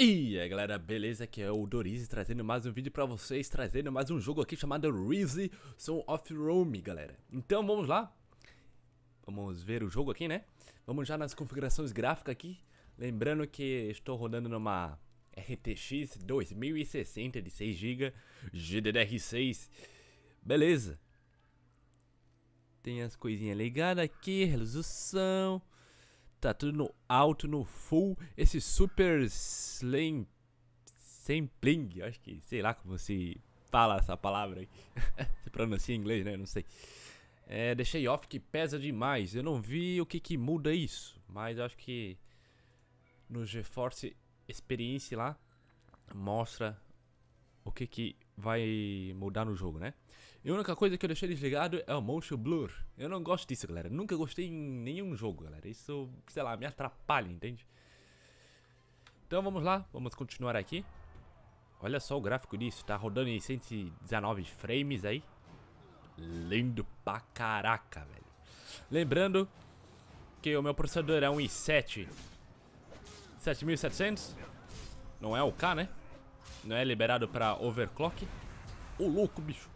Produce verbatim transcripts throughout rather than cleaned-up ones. E aí galera, beleza? Aqui é o Odorizzi trazendo mais um vídeo pra vocês, trazendo mais um jogo aqui chamado Ryse Son of Rome, galera. Então vamos lá, vamos ver o jogo aqui, né? Vamos já nas configurações gráficas aqui. Lembrando que estou rodando numa R T X dois mil e sessenta de seis gigas, G D D R seis. Beleza. Tem as coisinhas ligadas aqui, resolução. Tá tudo no alto, no full. Esse super slim sampling, acho que, sei lá como se fala essa palavra aí. Se pronuncia em inglês, né? Não sei. É, deixei off que pesa demais. Eu não vi o que que muda isso, mas acho que no GeForce Experience lá mostra o que que vai mudar no jogo, né? E a única coisa que eu deixei desligado é o motion blur. Eu não gosto disso, galera. Nunca gostei em nenhum jogo, galera. Isso, sei lá, me atrapalha, entende? Então vamos lá, vamos continuar aqui. Olha só o gráfico disso, tá rodando em cento e dezenove frames aí. Lindo pra caraca, velho. Lembrando que o meu processador é um i sete sete mil e setecentos. Não é o K, né? Não é liberado pra overclock. Ô louco, bicho.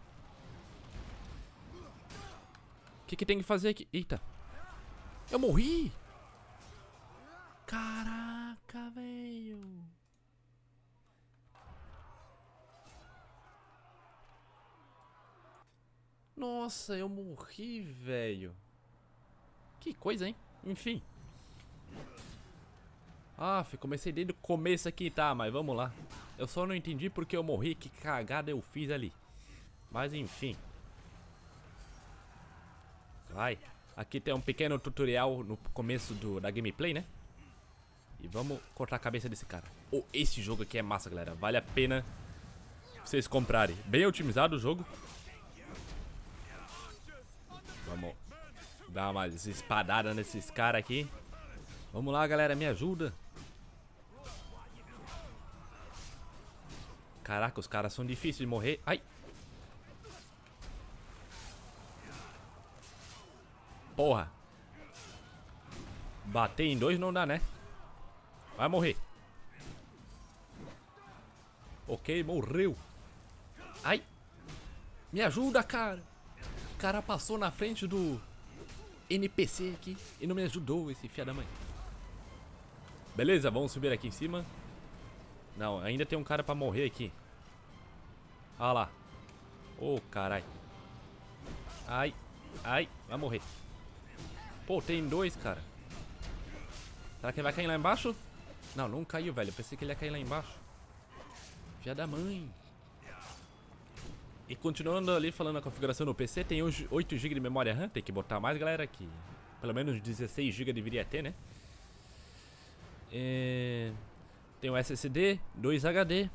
O que que tem que fazer aqui? Eita. Eu morri. Caraca, velho. Nossa, eu morri, velho. Que coisa, hein? Enfim. Ah, comecei desde o começo aqui, tá? Mas vamos lá. Eu só não entendi porque eu morri, que cagada eu fiz ali. Mas enfim. Vai. Aqui tem um pequeno tutorial no começo do, da gameplay, né? E vamos cortar a cabeça desse cara. Oh, esse jogo aqui é massa, galera. Vale a pena vocês comprarem. Bem otimizado o jogo. Vamos dar umas espadadas nesses caras aqui. Vamos lá, galera, me ajuda. Caraca, os caras são difíceis de morrer. Ai. Porra. Bater em dois não dá, né? Vai morrer. Ok, morreu. Ai. Me ajuda, cara. O cara passou na frente do N P C aqui e não me ajudou, esse filho da mãe. Beleza, vamos subir aqui em cima. Não, ainda tem um cara pra morrer aqui. Ah lá. Ô, caralho. Ai, ai, vai morrer. Pô, tem dois, cara. Será que ele vai cair lá embaixo? Não, não caiu, velho. Eu pensei que ele ia cair lá embaixo. Filha da mãe. E continuando ali falando a configuração do P C, tem oito gigas de memória RAM. Tem que botar mais, galera, aqui. Pelo menos dezesseis gigas deveria ter, né? É... Tem um S S D, dois H D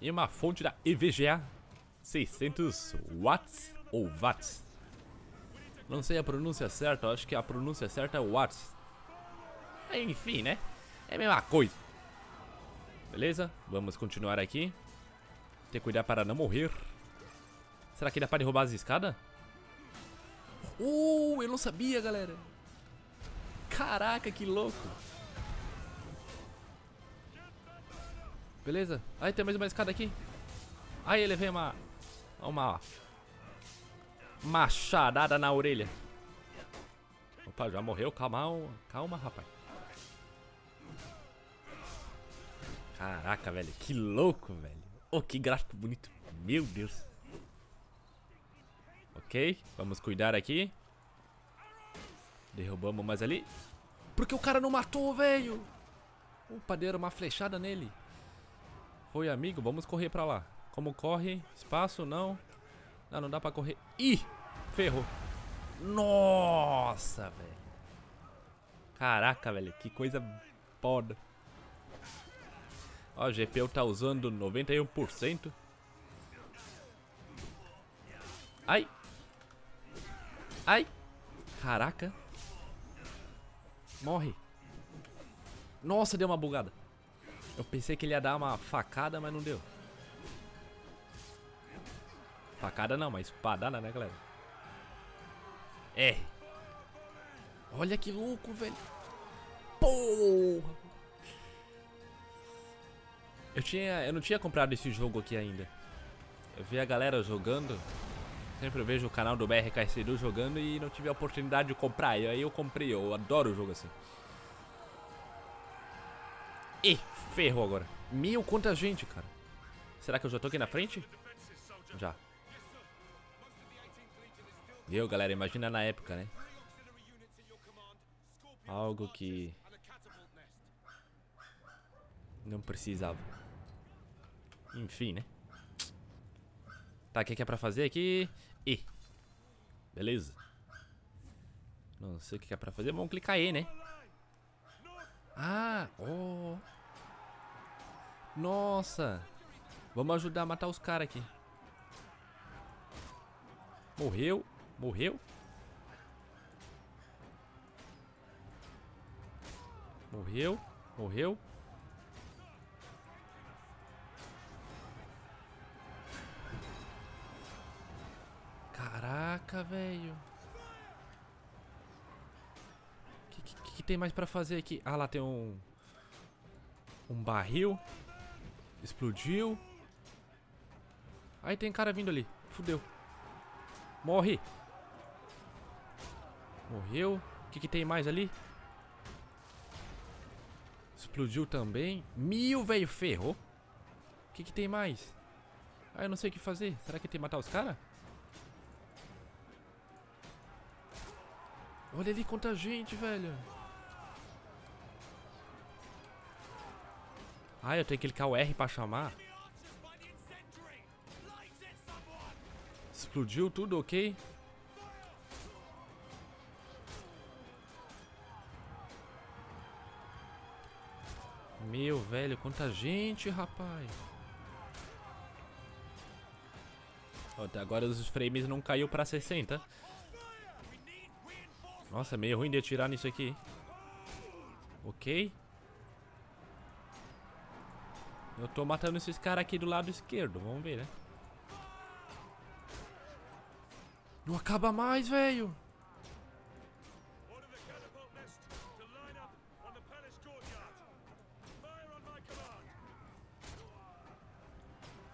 e uma fonte da E V G A seiscentos watts ou watts. Não sei a pronúncia certa, acho que a pronúncia certa é watts. Enfim, né? É a mesma coisa. Beleza? Vamos continuar aqui. Ter cuidado para não morrer. Será que dá para derrubar as escadas? Uh, eu não sabia, galera. Caraca, que louco. Beleza? Aí tem mais uma escada aqui. Aí ele vem uma... Uma... Machadada na orelha. Opa, já morreu. Calma, calma, rapaz. Caraca, velho. Que louco, velho. Oh, que gráfico bonito. Meu Deus. Ok. Vamos cuidar aqui. Derrubamos mais ali. Porque o cara não matou, velho. Opa, deram uma flechada nele. Oi, amigo, vamos correr pra lá. Como corre? Espaço? Não. Não, não dá pra correr. Ih! Ferrou. Nossa, velho. Caraca, velho. Que coisa foda. Ó, a G P U tá usando noventa e um por cento. Ai! Ai! Caraca. Morre. Nossa, deu uma bugada. Eu pensei que ele ia dar uma facada, mas não deu. Facada não, mas espadada, né, galera? É. Olha que louco, velho. Porra. Eu tinha, eu não tinha comprado esse jogo aqui ainda. Eu vi a galera jogando. Sempre eu vejo o canal do B R K C D jogando e não tive a oportunidade de comprar. E aí eu comprei, eu adoro o jogo assim. Ih, ferrou agora. Mil contra gente, cara. Será que eu já tô aqui na frente? Já. Meu, galera, imagina na época, né? Algo que não precisava. Enfim, né? Tá, o que é pra fazer aqui? E. Beleza. Não sei o que é pra fazer. Vamos clicar E, né? Ah, oh. Nossa. Vamos ajudar a matar os caras aqui. Morreu. Morreu. Morreu. Morreu. Caraca, velho. O que, que, que tem mais pra fazer aqui? Ah, lá tem um... Um barril. Explodiu. Aí tem cara vindo ali. Fudeu. Morre. Morreu. O que, que tem mais ali? Explodiu também. Mil, velho, ferrou. O que, que tem mais? Ah, eu não sei o que fazer. Será que tem que matar os caras? Olha ali quanta gente, velho. Ah, eu tenho que clicar o R pra chamar. Explodiu tudo, ok? Meu, velho, quanta gente, rapaz. Até agora os frames não caiu pra sessenta. Nossa, é meio ruim de atirar nisso aqui. Ok. Eu tô matando esses caras aqui do lado esquerdo. Vamos ver, né? Não acaba mais, velho.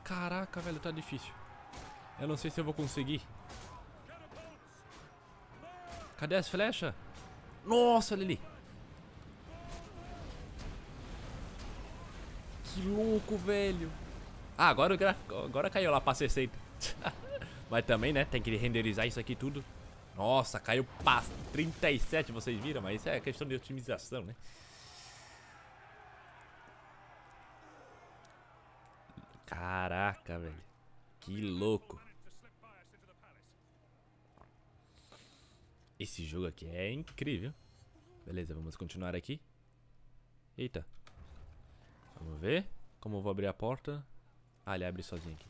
Caraca, velho, tá difícil. Eu não sei se eu vou conseguir. Cadê as flechas? Nossa, Lili. Que louco, velho. Ah, agora, o gra... agora caiu lá pra sessenta. Mas também, né? Tem que renderizar isso aqui tudo. Nossa, caiu pra trinta e sete, vocês viram? Mas isso é questão de otimização, né? Caraca, velho. Que louco. Esse jogo aqui é incrível. Beleza, vamos continuar aqui. Eita. Vamos ver como eu vou abrir a porta. Ah, ele abre sozinho aqui.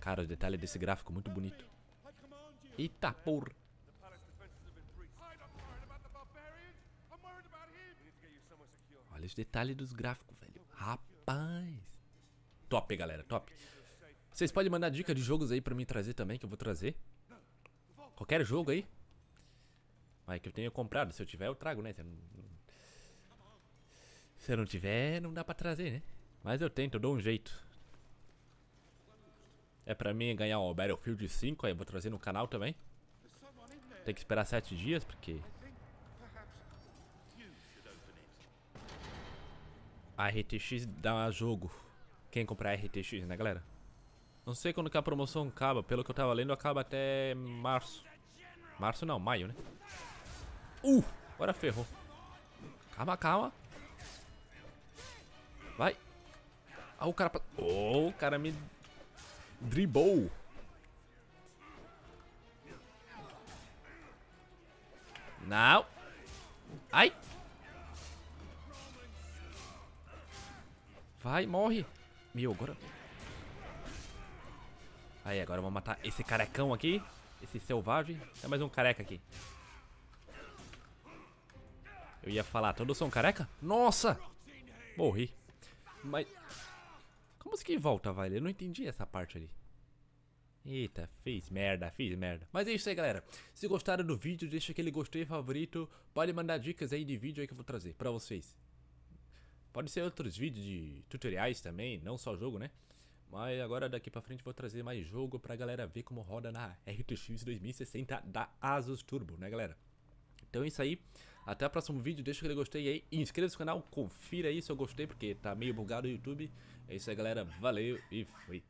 Cara, os detalhes desse gráfico, muito bonito. Eita, porra. Olha os detalhes dos gráficos, velho. Rapaz. Top, galera, top. Vocês podem mandar dica de jogos aí pra mim trazer também, que eu vou trazer. Qualquer jogo aí. Mas que eu tenho comprado, se eu tiver eu trago, né? Se eu não, se eu não tiver, não dá pra trazer, né? Mas eu tento, eu dou um jeito. É pra mim ganhar o Battlefield cinco, aí eu vou trazer no canal também. Tem que esperar sete dias, porque... A R T X dá jogo. Quem comprar R T X, né, galera? Não sei quando que a promoção acaba, pelo que eu tava lendo, acaba até março. Março não, maio, né? Uh, agora ferrou. Calma, calma. Vai. Ah, o cara... Oh, o cara me... Dribou. Não. Ai. Vai, morre. Meu, agora... Aí, agora vamos matar esse carecão aqui. Esse selvagem. Tem mais um careca aqui. Eu ia falar, todos são careca? Nossa! Morri. Mas... Como que volta, velho? Eu não entendi essa parte ali. Eita, fiz merda, fiz merda. Mas é isso aí, galera. Se gostaram do vídeo, deixa aquele gostei favorito. Pode mandar dicas aí de vídeo aí que eu vou trazer pra vocês. Pode ser outros vídeos de tutoriais também, não só jogo, né? Mas agora daqui pra frente vou trazer mais jogo pra galera ver como roda na R T X dois mil e sessenta da Asus Turbo, né galera? Então é isso aí, até o próximo vídeo, deixa aquele gostei aí, inscreva-se no canal, confira aí se eu gostei, porque tá meio bugado o YouTube. É isso aí galera, valeu e fui!